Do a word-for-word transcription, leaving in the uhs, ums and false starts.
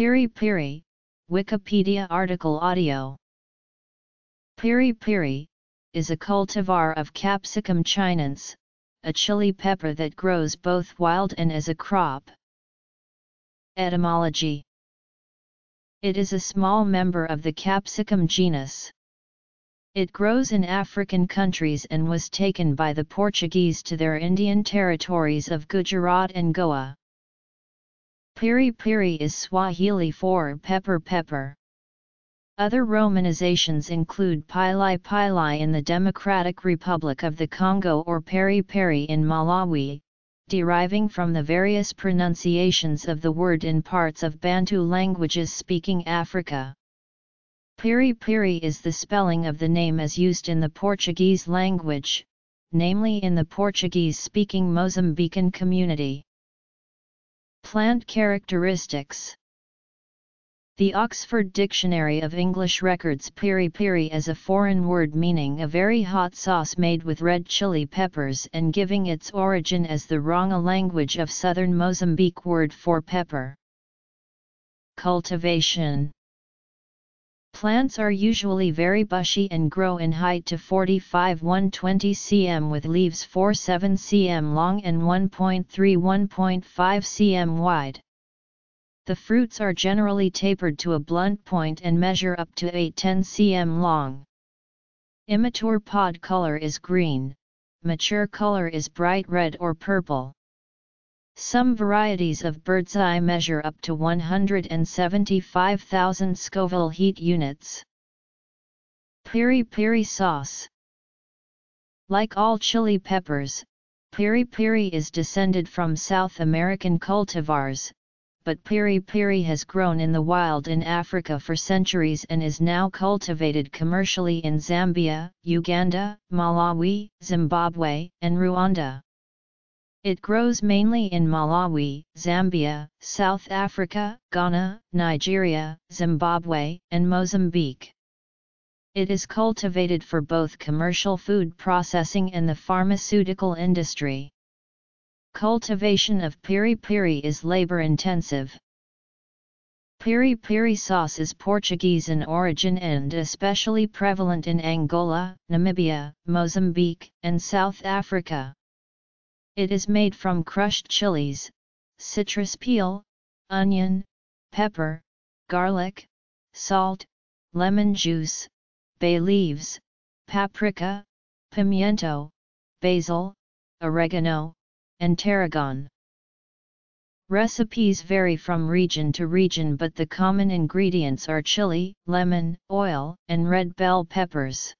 Piri piri, Wikipedia article audio. Piri piri is a cultivar of Capsicum chinense, a chili pepper that grows both wild and as a crop. Etymology. It is a small member of the Capsicum genus. It grows in African countries and was taken by the Portuguese to their Indian territories of Gujarat and Goa. Piri piri is Swahili for pepper pepper. Other romanizations include pili pili in the Democratic Republic of the Congo or peri peri in Malawi, deriving from the various pronunciations of the word in parts of Bantu languages speaking Africa. Piri piri is the spelling of the name as used in the Portuguese language, namely in the Portuguese-speaking Mozambican community. Plant characteristics. The Oxford Dictionary of English records piri piri as a foreign word meaning a very hot sauce made with red chili peppers and giving its origin as the Ronga language of southern Mozambique word for pepper. Cultivation. Plants are usually very bushy and grow in height to forty-five to one hundred twenty centimeters with leaves four to seven centimeters long and one to one point five centimeters wide. The fruits are generally tapered to a blunt point and measure up to eight to ten centimeters long. Immature pod color is green, mature color is bright red or purple. Some varieties of bird's eye measure up to one hundred seventy-five thousand Scoville heat units. Piri piri sauce. Like all chili peppers, piri piri is descended from South American cultivars, but piri piri has grown in the wild in Africa for centuries and is now cultivated commercially in Zambia, Uganda, Malawi, Zimbabwe, and Rwanda. It grows mainly in Malawi, Zambia, South Africa, Ghana, Nigeria, Zimbabwe, and Mozambique. It is cultivated for both commercial food processing and the pharmaceutical industry. Cultivation of piri piri is labor-intensive. Piri piri sauce is Portuguese in origin and especially prevalent in Angola, Namibia, Mozambique, and South Africa. It is made from crushed chilies, citrus peel, onion, pepper, garlic, salt, lemon juice, bay leaves, paprika, pimiento, basil, oregano, and tarragon. Recipes vary from region to region, but the common ingredients are chili, lemon, oil, and red bell peppers.